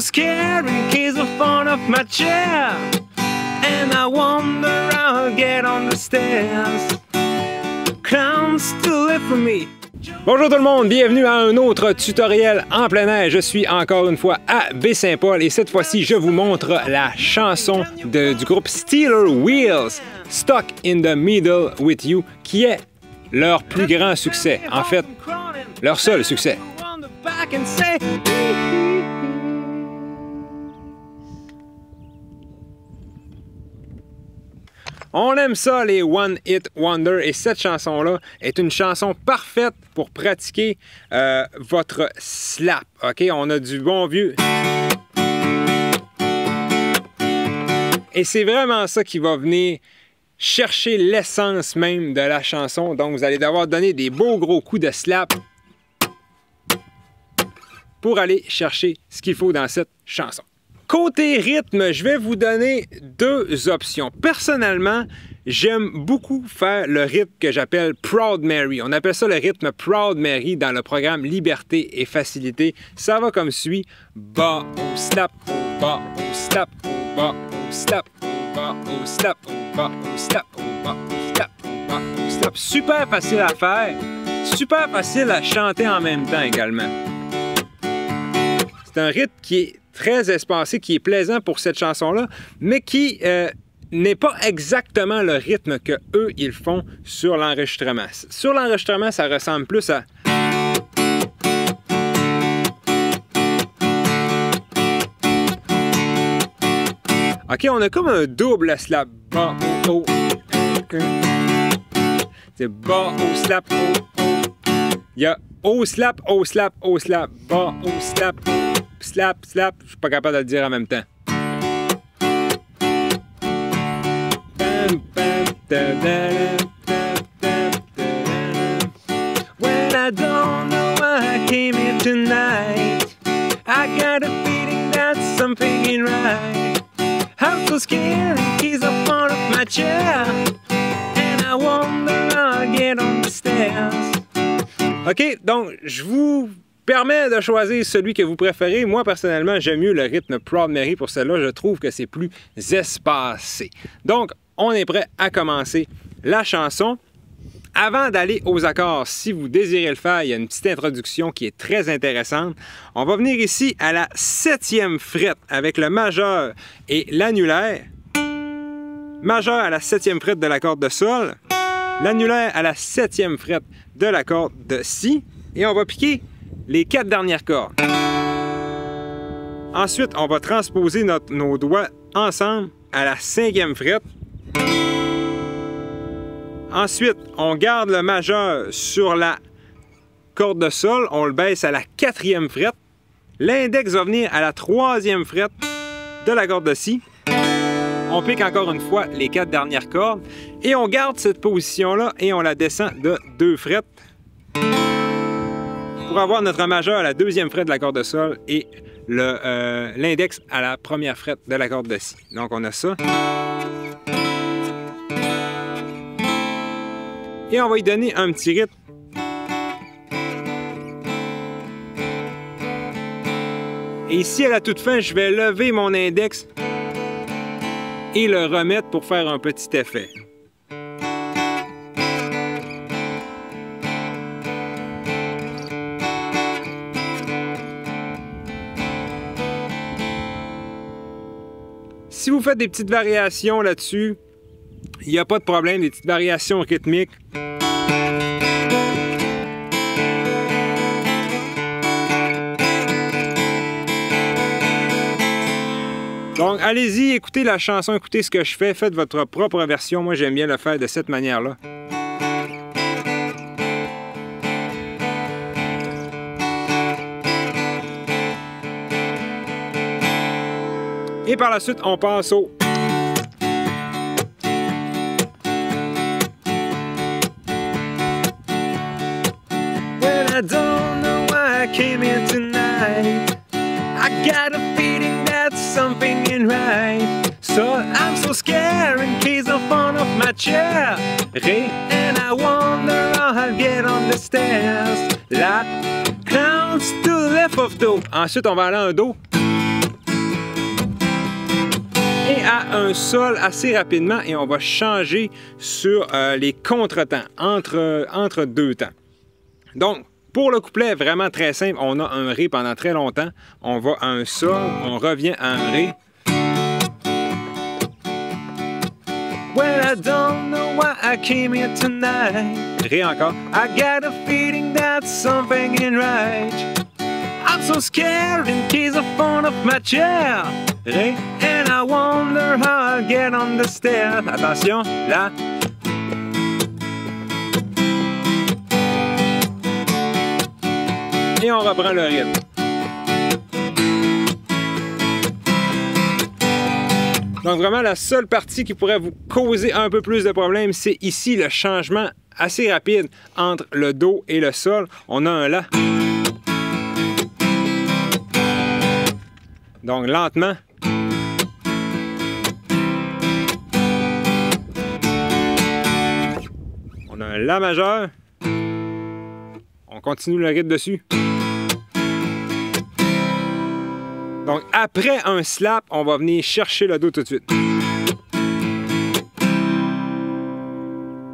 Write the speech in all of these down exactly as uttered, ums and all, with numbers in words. so scary, kids will fall off my chair, and I wonder how I'll get on the stairs. Clowns to live for me. Bonjour tout le monde, bienvenue à un autre tutoriel en plein air. Je suis encore une fois à Baie-Saint-Paul et cette fois-ci, je vous montre la chanson de, du groupe Stealers Wheel, Stuck in the Middle with You, qui est leur plus grand succès. En fait, leur seul succès. On aime ça, les One Hit Wonder, et cette chanson-là est une chanson parfaite pour pratiquer euh, votre slap. OK? On a du bon vieux. Et c'est vraiment ça qui va venir chercher l'essence même de la chanson. Donc, vous allez devoir donner des beaux gros coups de slap pour aller chercher ce qu'il faut dans cette chanson. Côté rythme, je vais vous donner deux options. Personnellement, j'aime beaucoup faire le rythme que j'appelle Proud Mary. On appelle ça le rythme Proud Mary dans le programme Liberté et Facilité. Ça va comme suit. Ba, oh, slap, oh, ba, oh, slap, oh, ba, oh, slap, oh, ba, oh, slap, oh, ba, oh, slap, oh, ba, oh, slap, oh, ba, oh, slap. Super facile à faire, super facile à chanter en même temps également. C'est un rythme qui est très espacé, qui est plaisant pour cette chanson-là, mais qui euh, n'est pas exactement le rythme que eux ils font sur l'enregistrement. Sur l'enregistrement, ça ressemble plus à... OK, on a comme un double slap. Ba, oh, oh. C'est ba, oh, slap, oh, oh. Il y a oh, slap, oh, slap, oh, slap. Ba, oh, slap, slap, slap, je suis pas capable de le dire en même temps. When I don't know why I came here tonight, I got a feeling that something ain't right. I'm so scared, he's a part of my chair, and I wonder how I get on the stairs. OK, donc je vous permet de choisir celui que vous préférez. Moi, personnellement, j'aime mieux le rythme Proud Mary pour celle-là. Je trouve que c'est plus espacé. Donc, on est prêt à commencer la chanson. Avant d'aller aux accords, si vous désirez le faire, il y a une petite introduction qui est très intéressante. On va venir ici à la septième frette avec le majeur et l'annulaire. Majeur à la septième frette de la corde de sol. L'annulaire à la septième frette de la corde de si. Et on va piquer les quatre dernières cordes. Ensuite, on va transposer notre, nos doigts ensemble à la cinquième frette. Ensuite, on garde le majeur sur la corde de sol, on le baisse à la quatrième frette. L'index va venir à la troisième frette de la corde de si. On pique encore une fois les quatre dernières cordes et on garde cette position-là et on la descend de deux frettes pour avoir notre majeur à la deuxième frette de la corde de sol et l'index euh, à la première frette de la corde de si. Donc on a ça. Et on va y donner un petit rythme. Et ici à la toute fin, je vais lever mon index et le remettre pour faire un petit effet. Si vous faites des petites variations là-dessus, il n'y a pas de problème, des petites variations rythmiques. Donc, allez-y, écoutez la chanson, écoutez ce que je fais, faites votre propre version. Moi, j'aime bien le faire de cette manière-là. Et par la suite, on passe au... Well, I don't know why I came here tonight. I got a feeling that something ain't right. So I'm so scared in case I fall off my chair. And I wonder how I'll get on the stairs. Like clowns to the left of do. Ensuite, on va aller en do. à un sol assez rapidement et on va changer sur euh, les contretemps, entre, entre deux temps. Donc, pour le couplet, vraiment très simple, on a un ré pendant très longtemps, on va à un sol, on revient à un ré. Well, I don't know why I came here tonight. Ré encore. I got a feeling that something ain't right. I'm so scared in case I fall off my chair. Ré. And I wonder how I'll get on the stairs. Attention, là. Et on reprend le rythme. Donc vraiment, la seule partie qui pourrait vous causer un peu plus de problèmes, c'est ici le changement assez rapide entre le do et le sol. On a un la. Donc lentement. On a un la majeur. On continue le rythme dessus. Donc, après un slap, on va venir chercher le do tout de suite.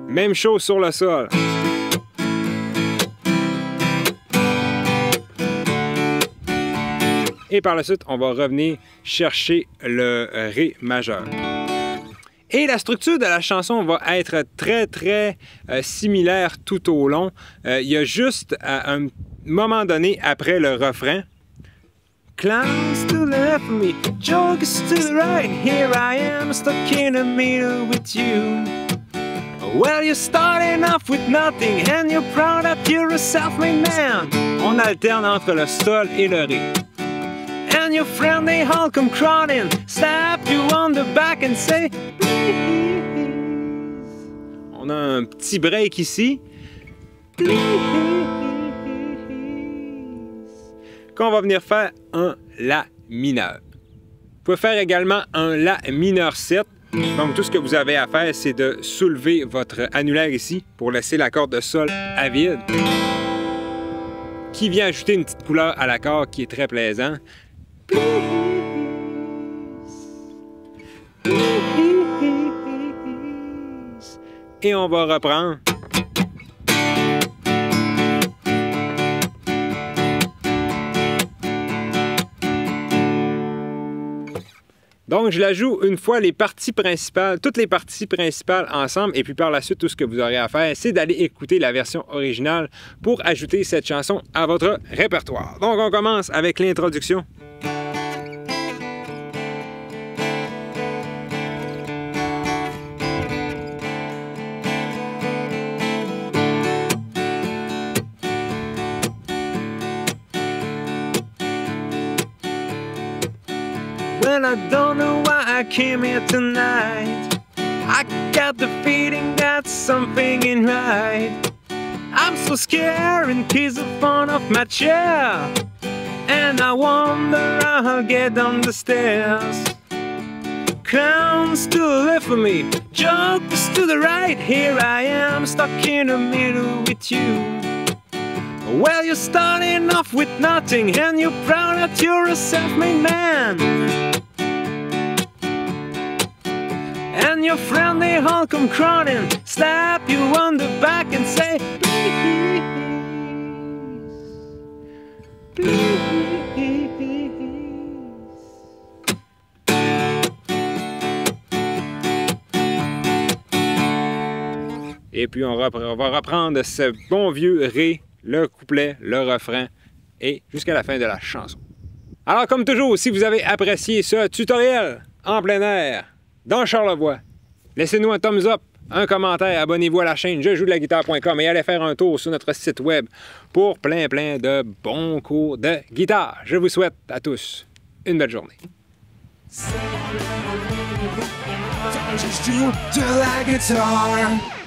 Même chose sur le sol. Et par la suite, on va revenir chercher le ré majeur. Et la structure de la chanson va être très, très euh, similaire tout au long. Euh, il y a juste, à un moment donné, après le refrain, clowns to the left of me, jokers to the right. Here I am, stuck in the middle with you. Well, you're starting off with nothing, and you're proud that you're a self-made man. On alterne entre le sol et le ré. And your friend, they all come crawling, slap you on the back and say, please. On a un petit break ici. Please. Qu'on va venir faire un La mineur. Vous pouvez faire également un La mineur sept. Donc tout ce que vous avez à faire, c'est de soulever votre annulaire ici pour laisser la corde de sol à vide, qui vient ajouter une petite couleur à l'accord qui est très plaisant. Et on va reprendre. Donc, je la joue une fois les parties principales, toutes les parties principales ensemble, et puis par la suite, tout ce que vous aurez à faire, c'est d'aller écouter la version originale pour ajouter cette chanson à votre répertoire. Donc, on commence avec l'introduction. I don't know why I came here tonight. I got the feeling that something ain't right. I'm so scared in case I fall off my chair. And I wonder how I'll get down the stairs. Clowns to the left of me, jokers to the right. Here I am, stuck in the middle with you. Well, you're starting off with nothing, and you're proud that you're a self-made man. And your friend, they all come crawling, slap you on the back and say, please, please. Et puis on, on va reprendre ce bon vieux ré, le couplet, le refrain, et jusqu'à la fin de la chanson. Alors comme toujours, si vous avez apprécié ce tutoriel en plein air, dans Charlevoix, laissez-nous un thumbs up, un commentaire, abonnez-vous à la chaîne je joue de la guitare point com et allez faire un tour sur notre site web pour plein plein de bons cours de guitare. Je vous souhaite à tous une belle journée. Je joue de la guitare.